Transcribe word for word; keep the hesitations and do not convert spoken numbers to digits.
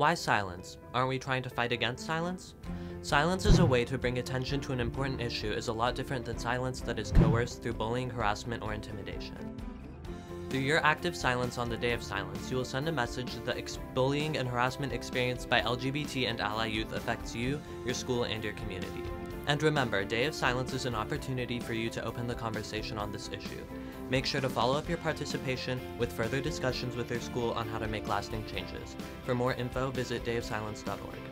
Why silence? Aren't we trying to fight against silence? Silence as a way to bring attention to an important issue is a lot different than silence that is coerced through bullying, harassment, or intimidation. Through your active silence on the Day of Silence, you will send a message that the bullying and harassment experienced by L G B T and ally youth affects you, your school, and your community. And remember, Day of Silence is an opportunity for you to open the conversation on this issue. Make sure to follow up your participation with further discussions with your school on how to make lasting changes. For more info, visit day of silence dot org.